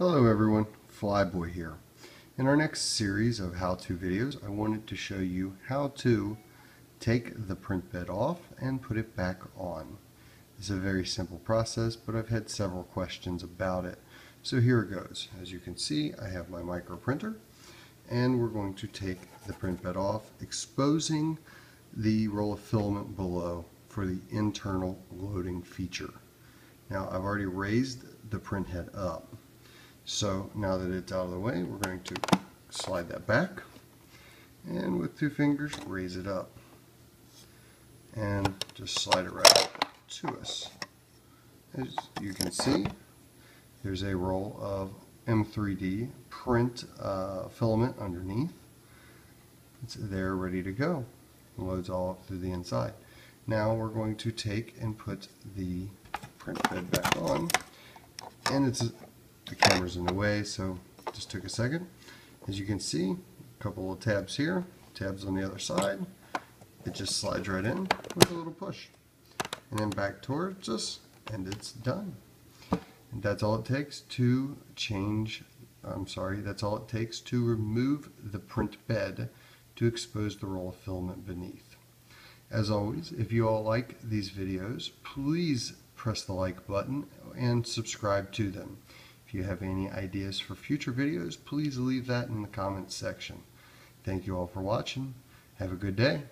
Hello everyone, Flyboy here. In our next series of how-to videos, I wanted to show you how to take the print bed off and put it back on. It's a very simple process, but I've had several questions about it. So here it goes. As you can see, I have my micro printer, and we're going to take the print bed off, exposing the roll of filament below for the internal loading feature. Now, I've already raised the print head up. So now that it's out of the way, we're going to slide that back and with two fingers raise it up and just slide it right up to us. As you can see, there's a roll of M3D print filament underneath. It's there ready to go. It loads all up through the inside. Now we're going to take and put the print bed back on, and the camera's in the way, so just took a second. As you can see, a couple of tabs here, tabs on the other side. It just slides right in with a little push. And then back towards us, and it's done. And that's all it takes to remove the print bed to expose the roll of filament beneath. As always, if you all like these videos, please press the like button and subscribe to them. If you have any ideas for future videos, please leave that in the comments section. Thank you all for watching. Have a good day.